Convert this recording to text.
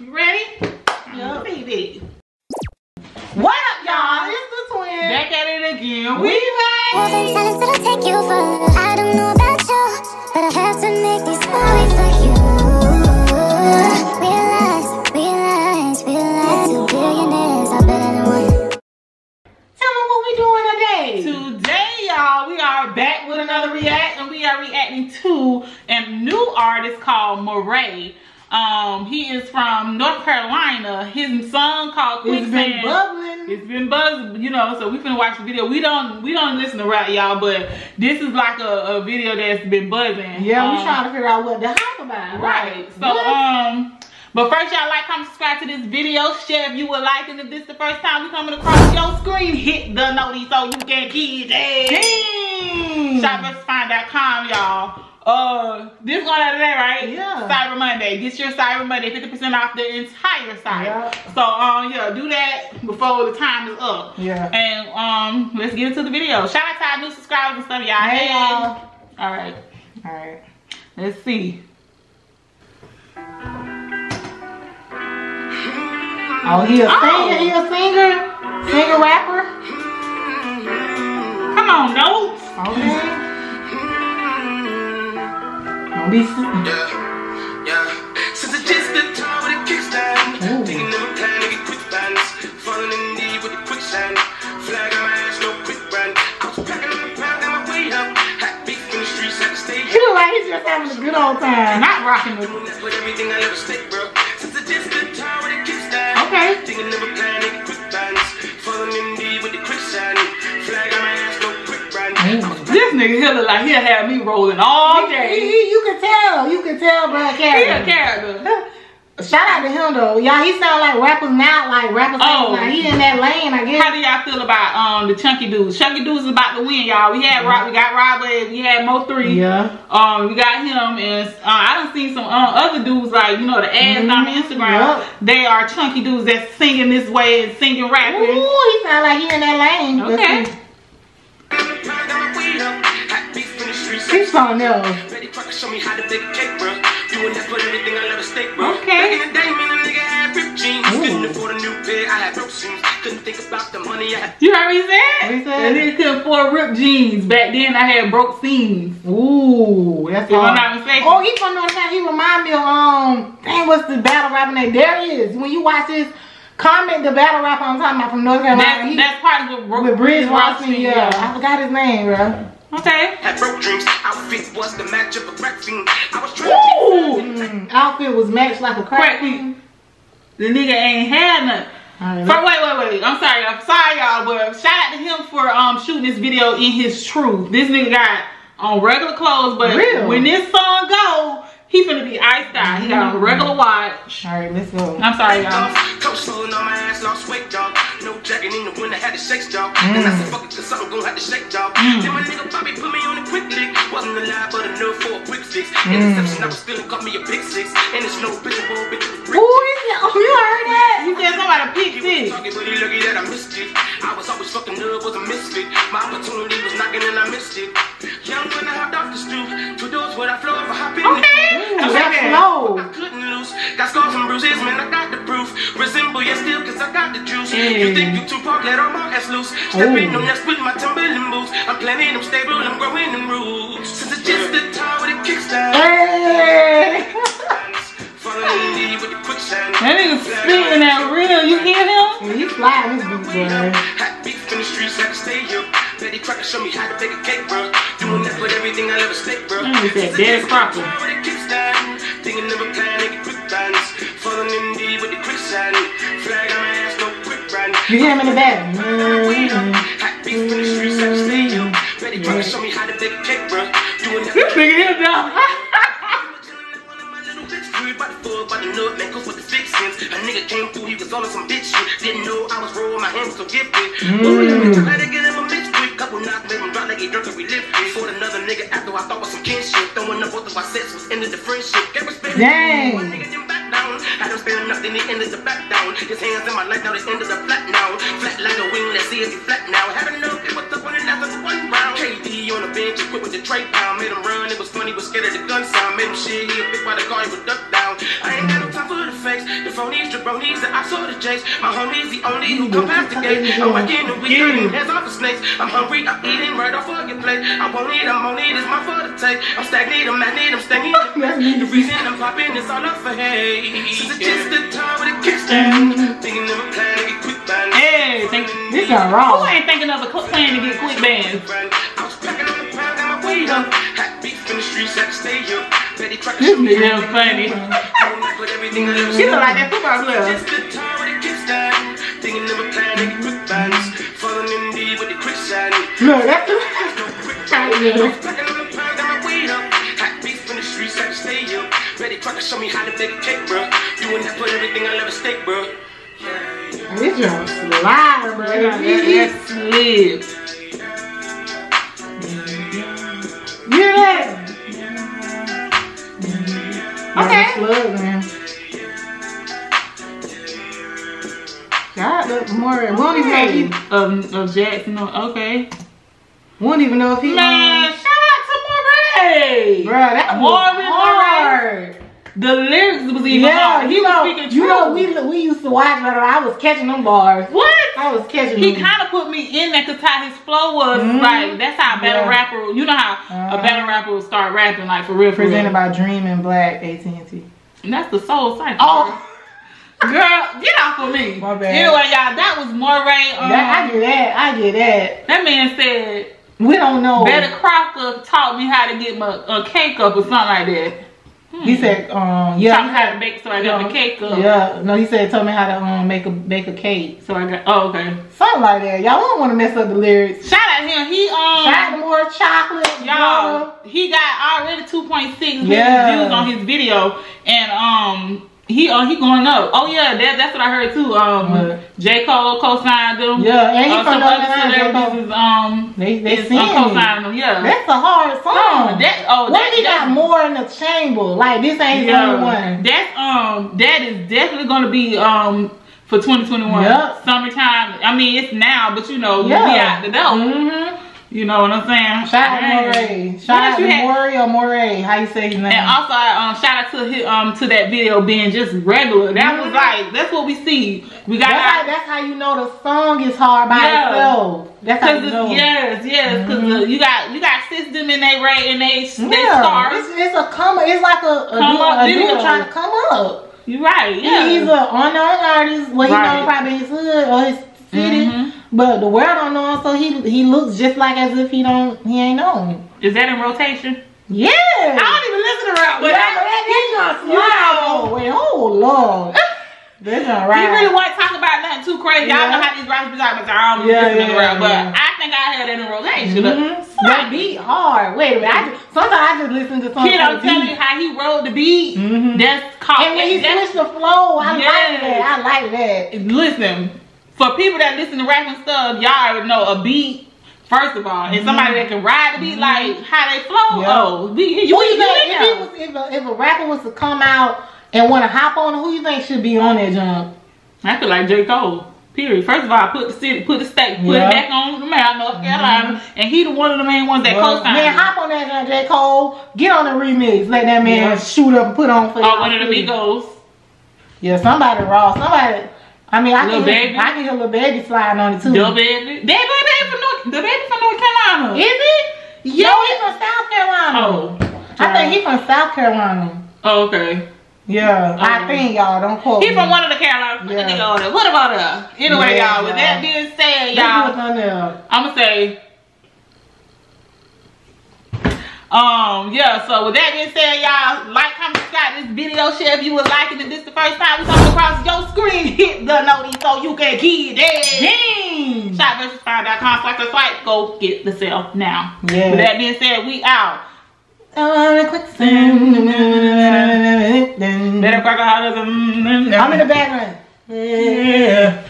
You ready? Yeah. Baby. What up, y'all? It's the twins. Back at it again. We made. I'll take you for. I don't know about you, but I have to make these stories for you. Realize, $2 billionaires are better than one. Tell them what we doing today. Today, y'all, we are back with another react, and we are reacting to a new artist called Morray. He is from North Carolina. His song called Quicksand. It's been bubbling. It's been buzzing, you know, so we finna watch the video. We don't listen to rap, y'all, but this is like a video that's been buzzing. Yeah, we trying to figure out what to hype about. Right. So, but first, y'all, like, comment, subscribe to this video. Share if you would like, and if this is the first time we coming across your screen, hit the noty so you can get it. ShopUsFind.com, y'all. This going out today, right? Yeah. Cyber Monday. Get your Cyber Monday 50% off the entire site. Yeah. So yeah, do that before the time is up. Yeah. And let's get into the video. Shout out to our new subscribers and stuff, y'all. Hey y'all. Alright. Alright. Let's see. Oh, he a singer, he a singer? Singer rapper? Come on, notes. Okay. Since it's just the time with a kickstand, thinking of a plan to get quick balance, falling in need with a quicksand, flag on my ass, no quick brand. I was packing on the pound on my way up, had beef in the streets at the stage. You look like he's just having a good old time, not rocking with it. That's what everything I ever stick, bro. Since it's just the time with a kickstand, thinking of a plan to get quick balance, falling in need with the quicksand, flag on my ass, no quick brand. This nigga, he look like he'll have me rolling all day. You can tell. You can tell, bro. He a character. Shout out to him, though. Y'all, he sound like rappers now. Like, rappers like he in that lane, I guess. How do y'all feel about the Chunky Dudes? Chunky Dudes is about to win, y'all. We had Rob, we got Rob, we had Mo3. Yeah. We got him, and I done seen some other dudes, like, you know, the ads on Instagram. Yep. They are Chunky Dudes that's singing this way and singing rapping. Ooh, he sound like he in that lane. Okay. Keeps on there. Betty Crocker showed me how to bake a cake, bro. You and that put everything I love at stake, bro. Okay. Back in the day, man, a nigga had ripped jeans. Couldn't afford a new pair, I had rope jeans. Couldn't think about the money I had. You heard me say? And then couldn't afford ripped jeans. Back then, I had broke seams. Ooh, that's what I'm not mistaken. Oh, he from North Carolina. He remind me of dang, what's the battle rapping name? There he is. When you watch this. Comment the battle rapper I'm talking about from North Carolina. That's part of with Bridge Watson, yeah. I forgot his name, bro. Okay. Outfit was the match of a crack fiend. I was trying to outfit was matched like a crack fiend. The nigga ain't had nothing. Wait. I'm sorry, y'all, but shout out to him for shooting this video in his truth. This nigga got on regular clothes, but when this song go, he finna be iced out. He got on a regular watch. Alright, let's go. I'm sorry, y'all. Coach holding on my ass, lost weight, dog. No jacket in the winter, had to shake, dog. And I said, fuck it, cause I'm gonna have to shake, dog. Then my nigga Bobby put me on a quick lick. Wasn't alive, but I knew for a quick six. Interception, I was still got me a big six. And it's no bitch, a bitch. Ooh, he said, oh, you heard that? He said somebody a big six. But he lucky that I missed it. I was always fucking nerve, was a misfit. My opportunity was knocking and I missed it. Young when I hopped off the stoop. Two doors where I flow if I hop in. I couldn't lose. Got scars and bruises, man. I got the proof. Resemble you still, cause I got the juice. You think you too pop, let all my ass loose. Stepping on next with my Timberland moves. I'm planning, I'm stable, I'm growing them roots. Since it's just the time with a kickstand. Hey! That nigga's spitting that real. You hear him? Yeah, he's flying his boots, man. Hot beef in the streets, I can stay up. Betty Crocker showed me how to bake a cake, bro. Doing that with everything I love a steak, bro. That's Crocker. Thinking of a plan to get quick balance, falling in deep with the quicksand. Flag on my ass, no quick brand. You hear him in the back. Hot beef in the streets, I can stay up. Betty Crocker showed me how to bake a cake, bro. Doing that with everything I love a steak, bro. A nigga came through, he was on some bitch shit. Didn't know I was rolling my hands so gifted. Tried to get him a bitch quick. Couple knocks made him drop like he drunk and we lived. Fought another nigga after I thought was some kinship. Throwing up both of our sets was ended the friendship. Gave respect. Dang. One nigga didn't back down. I don't spare enough, then he ended the back down. His hands in my life, now they ended the flat now. Flat like a wing, let's see if he flat now. Had enough, it was the one and after one round. KD on the bench, he quit with the trade pound. Made him run, it was funny, was scared of the gun sound. Made him shit, he a big by the car, he was ducked down. I ain't got no time for the fame. sex. The phonies, jabronis, the ops or the jakes. My homies, the only who come past the gate. I'm working the week, turning heads off of snakes. I'm hungry, I'm eating right off of your plate. I want it, I'm on it, it's my for the take. I'm stagnant, I'm magnet, I'm stagnant. The reason I'm popping is all up for hate. Since it's just the time with a kickstand. Thinking of a plan to get quick banned. Hey, this is wrong. Who ain't thinking of a plan to get quick banned? This nigga is funny. She look like that football player. Look, that's the Betty Crocker show me how to make a cake, bro. Doing that for everything I love a steak, bro. This girl slide, bro. That's slick. Okay. Plug, man. God, look, Morray. We don't even know of Jackson. Okay. We don't even know if he. Man, shout out to Morray. Bruh, that was hard. The lyrics was even hard. He was speaking true. You know, we used to watch, but I was catching them bars. What? I was catching them. He kind of put me in that because how his flow was. Like, that's how a battle rapper, you know how a battle rapper will start rapping, like, for real. Presented by Dream and Black AT&T. And that's the soul cycle. Oh. Girl, get off of me. My bad. Anyway, y'all, that was Morray. I get that. I get that. That man said, we don't know. Betty Crocker taught me how to get my cake up or something like that. He said, yeah. Taught me how to make, so I got the cake up. Yeah, no, he said, tell me how to make a cake. So I got, oh, okay. Something like that. Y'all don't want to mess up the lyrics. Shout out him. He, shout out more chocolate. Y'all, he got already 2.6 million views on his video. And, he going up. Oh, yeah, that's what I heard too. J. Cole co-signed them. Yeah, and he from J. Cole. They sing co-signed them. Yeah, that's a hard song. He got more in the chamber. Like, this ain't the only one. That's that is definitely gonna be for 2021. Yep. Summertime. I mean, it's now, but you know, we out the door. You know what I'm saying? Shout out Morray. Shout out Morray or Morray. How you say his name? And also, shout out to his, to that video being just regular. That was like, that's what we see. We got that's how you know the song is hard by itself. That's how you know. Yes, because you got system in their rate and they stars. It's a come. It's like a dude trying to come up. You're right. Yeah. He's an unknown artist. Well, he known probably his hood or his city. But the world don't know him, so he looks just like as if he ain't known. Is that in rotation? Yeah. I don't even listen to rap, but that nigga, oh Lord. That's not right. You really want to talk about nothing too crazy. Y'all know how these rappers be talking about, I don't listen to rap, but I think I had that in rotation. That beat hard. Wait a minute. Sometimes I just listen to something. Kid, I'm telling you how he rolled the beat. That's caught. And when he switched the flow, I like that. I like that. Listen. For people that listen to rap and stuff, y'all already know a beat, first of all. And somebody that can ride the beat, like, how they flow. Oh, if a rapper was to come out and want to hop on, who you think should be on that jump? I feel like J. Cole. Period. First of all, put it back on the man, North Carolina, and he the one of the main ones that co-signed. Man, hop on that J. Cole. Get on the remix. Let that man shoot up and put on for you. Oh, one of the Migos. Yeah, somebody raw. Somebody. I mean, I can hear Lil Baby sliding on it too. Lil Baby? The baby from North Carolina. Is it? Yeah. No, he's from South Carolina. Oh. I think he's from South Carolina. Oh, okay. Yeah. I think, y'all. Don't quote me. He's from one of the Carolinas. Yeah. What about her? Anyway, y'all, with that being said, y'all, I'm going to say, so with that being said, y'all, like, comment, subscribe this video, share if you would like it. If this the first time we come across your screen, hit the notice so you can get it. ShopVersusFine.com, /swipe, go get the sale now. Yeah. With that being said, we out. I'm in the background. Yeah.